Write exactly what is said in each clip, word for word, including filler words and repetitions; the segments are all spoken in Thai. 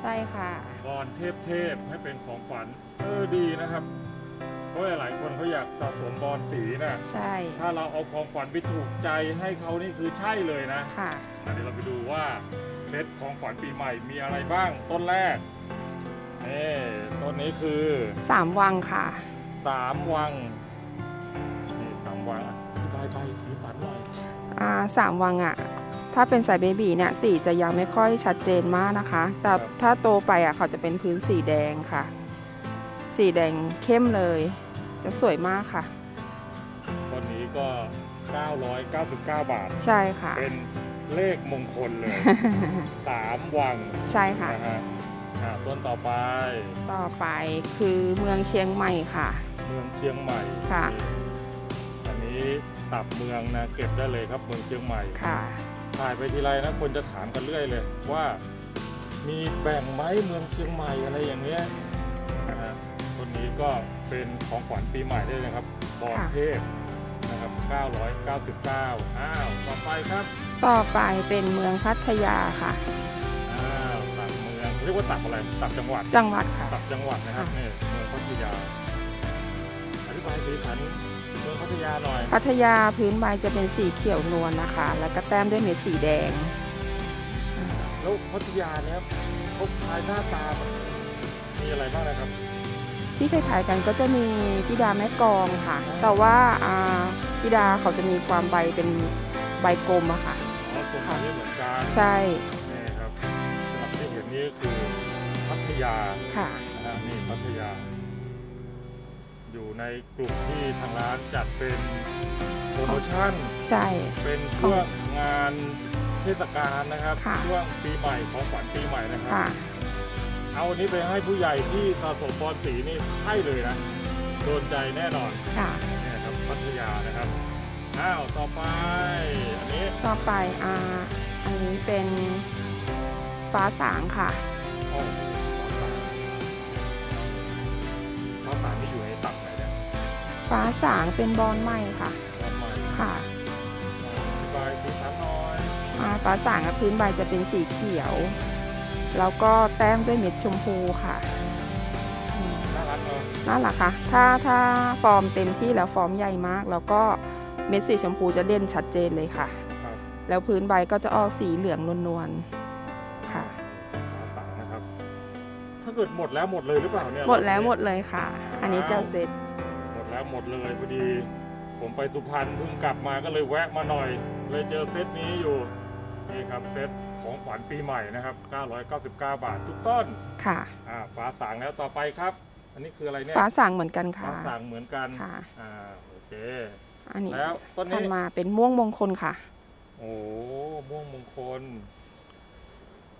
ใช่ค่ะบอนเทพเทพให้เป็นของขวัญเออดีนะครับเพราะหลายคนเขาอยากสะสมบอนสีนะใช่ถ้าเราเอาของขวัญไปถูกใจให้เขานี่คือใช่เลยนะค่ะเดี๋ยวเราไปดูว่าเซตของขวัญปีใหม่มีอะไรบ้างต้นแรกนี่ต้นนี้คือสามวังค่ะสามวังนี่สามวังใบใบสีสันหน่อยอ่าสามวังอ่ะถ้าเป็นสายเบบีเนี่ยสีจะยังไม่ค่อยชัดเจนมากนะคะแต่ถ้าโตไปอ่ะเขาจะเป็นพื้นสีแดงค่ะสีแดงเข้มเลยจะสวยมากค่ะต้นนี้ก็เก้าร้อยเก้าสิบเก้าบาทใช่ค่ะเป็นเลขมงคลเลยสามวังใช่ค่ะต้นต่อไปต่อไปคือเมืองเชียงใหม่ค่ะเมืองเชียงใหม่ค่ะอันนี้ตับเมืองนะเก็บได้เลยครับเมืองเชียงใหม่ค่ะถ่ายไปทีไรนะคนจะถามกันเรื่อยเลยว่ามีแบ่งไหมเมืองเชียงใหม่อะไรอย่างเงี้ยต้นนี้ก็เป็นของขวัญปีใหม่ได้เลยครับบอนเทพนะครับเก้าร้อยเก้าสิบเก้าอ้าวต่อไปครับต่อไปเป็นเมืองพัทยาค่ะเรียกว่าตับอะไรตับจังหวัดจังหวัดค่ะตับจังหวัดนะครับนี่เมืองพัทยาอธิบายสีสันเมืองพัทยาหน่อยพัทยาพื้นใบจะเป็นสีเขียวนวลนะคะแล้วก็แต้มด้วยเม็ดสีแดงแล้วพัทยาเนี่ยเขาคล้ายหน้าตามีอะไรบ้างนะครับที่คล้ายๆกันก็จะมีธิดาแม่กลองค่ะแต่ว่าธิดาเขาจะมีความใบเป็นใบกลมอะค่ะใช่นี่คือพัทยาค่ะนี่พัทยาอยู่ในกลุ่มที่ทางร้านจัดเป็นโปรโมชั่นใช่เป็นพวกงานเทศกาลนะครับช่วงปีใหม่ของขวัญปีใหม่นะครับเอาอันนี้ไปให้ผู้ใหญ่ที่สะสมบอนสีนี่ใช่เลยนะโดนใจแน่นอนค่ะนี่ครับพัทยานะครับอ้าวต่อไปอันนี้ต่อไปอ่าอันนี้เป็นฟ้าสางค่ะฟ้าสางที่อยู่ในตับไหนเนี่ยฟ้าสางเป็นบอนไม้ค่ะบอนไม้ค่ะใบสีสันน้อยฟ้าสางกับพื้นใบจะเป็นสีเขียวแล้วก็แต้มด้วยเม็ดชมพูค่ะน่ารักเนอะน่ารักค่ะถ้าถ้าฟอร์มเต็มที่แล้วฟอร์มใหญ่มากแล้วก็เม็ดสีชมพูจะเด่นชัดเจนเลยค่ะแล้วพื้นใบก็จะออกสีเหลืองนวลถ้าเกิดหมดแล้วหมดเลยหรือเปล่าเนี่ยหมดแล้วหมดเลยค่ะอันนี้จะเสร็จหมดแล้วหมดเลยพอดีผมไปสุพรรณเพิ่งกลับมาก็เลยแวะมาหน่อยเลยเจอเซตนี้อยู่นี่ครับเซตของขวัญปีใหม่นะครับเก้าร้อยเก้าสิบเก้าบาททุกต้นค่ะอ่าฟ้าสางแล้วต่อไปครับอันนี้คืออะไรเนี่ยฟ้าสางเหมือนกันค่ะฟ้าสางเหมือนกันค่ะอ่าโอเคอันนี้แล้วต้นนี้มาเป็นม่วงมงคลค่ะโอ้ม่วงมงคล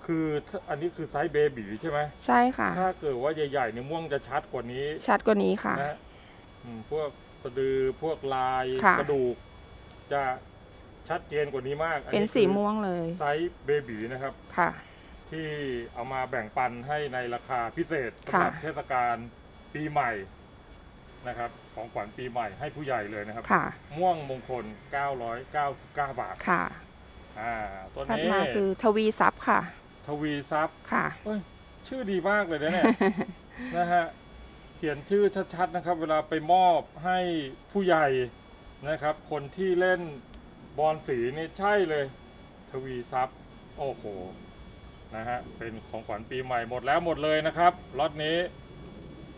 คืออันนี้คือไซส์เบบี๋ใช่ไหมใช่ค่ะถ้าเกิดว่าใหญ่ๆเนี่ยม่วงจะชัดกว่านี้ชัดกว่านี้ค่ะนะพวกสะดือพวกลายกระดูกจะชัดเจนกว่านี้มากเป็นสีม่วงเลยไซส์เบบี๋นะครับค่ะที่เอามาแบ่งปันให้ในราคาพิเศษสำหรับเทศกาลปีใหม่นะครับของขวัญปีใหม่ให้ผู้ใหญ่เลยนะครับค่ะม่วงมงคลเก้าร้อยเก้าสิบเก้าบาทค่ะอ่าต้นนี้มาคือทวีทรัพย์ค่ะทวีทรัพย์ค่ะชื่อดีมากเลยนะเนี่ยนะฮะเขียนชื่อชัดๆนะครับเวลาไปมอบให้ผู้ใหญ่นะครับคนที่เล่นบอนสีนี่ใช่เลยทวีทรัพย์โอ้โหนะฮะเป็นของขวัญปีใหม่หมดแล้วหมดเลยนะครับรถนี้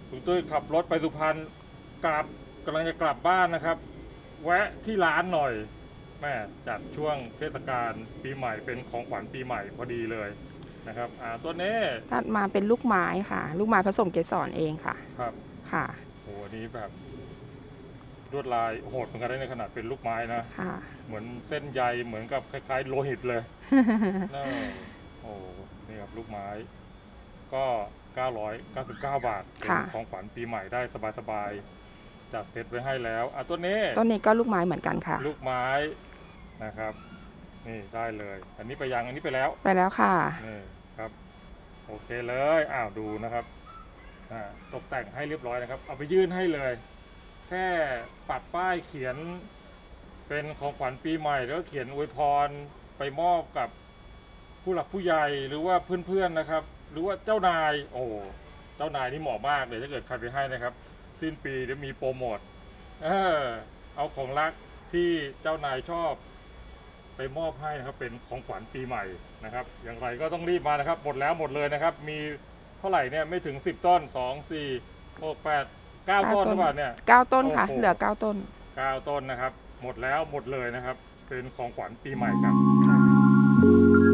คุณตุ้ยขับรถไปสุพรรณกลับกำลังจะกลับบ้านนะครับแวะที่ร้านหน่อยแม่จัดช่วงเทศกาลปีใหม่เป็นของขวัญปีใหม่พอดีเลยนะครับต้นนี้ตัดมาเป็นลูกไม้ค่ะลูกไม้ผสมเกสรเองค่ะครับค่ะโหนี้แบบลวดลายโหดเหมือนกันได้ในขนาดเป็นลูกไม้นะค่ะเหมือนเส้นใยเหมือนกับคล้ายๆโลหิตเลยนี่โอ้นี่ครับลูกไม้ก็เก้าร้อยเก้าสิบเก้าบาทเป็นของขวัญปีใหม่ได้สบายๆจัดเซตไว้ให้แล้วอ่ะต้นนี้ต้นนี้ก็ลูกไม้เหมือนกันค่ะลูกไม้นะครับนี่ได้เลยอันนี้ไปยังอันนี้ไปแล้วไปแล้วค่ะนี่ครับโอเคเลยอ้าวดูนะครับตกแต่งให้เรียบร้อยนะครับเอาไปยื่นให้เลยแค่ปัดป้ายเขียนเป็นของขวัญปีใหม่แล้วเขียนอวยพรไปมอบกับผู้หลักผู้ใหญ่หรือว่าเพื่อนๆนะครับ หรือว่าเจ้านายโอ้เจ้านายนี่เหมาะมากเลยถ้าเกิดใครไปให้นะครับสิ้นปีจะมีโปรโมทเออเอาของรักที่เจ้านายชอบไปมอบให้นะครับเป็นของขวัญปีใหม่นะครับอย่างไรก็ต้องรีบมานะครับหมดแล้วหมดเลยนะครับมีเท่าไหร่เนี่ยไม่ถึงสิบต้นสอง สี่ หก แปด เก้าต้นหรือเปล่าเนี่ยเก้าต้นค่ะเหลือเก้าต้นเก้าต้นนะครับหมดแล้วหมดเลยนะครับเป็นของขวัญปีใหม่ครับ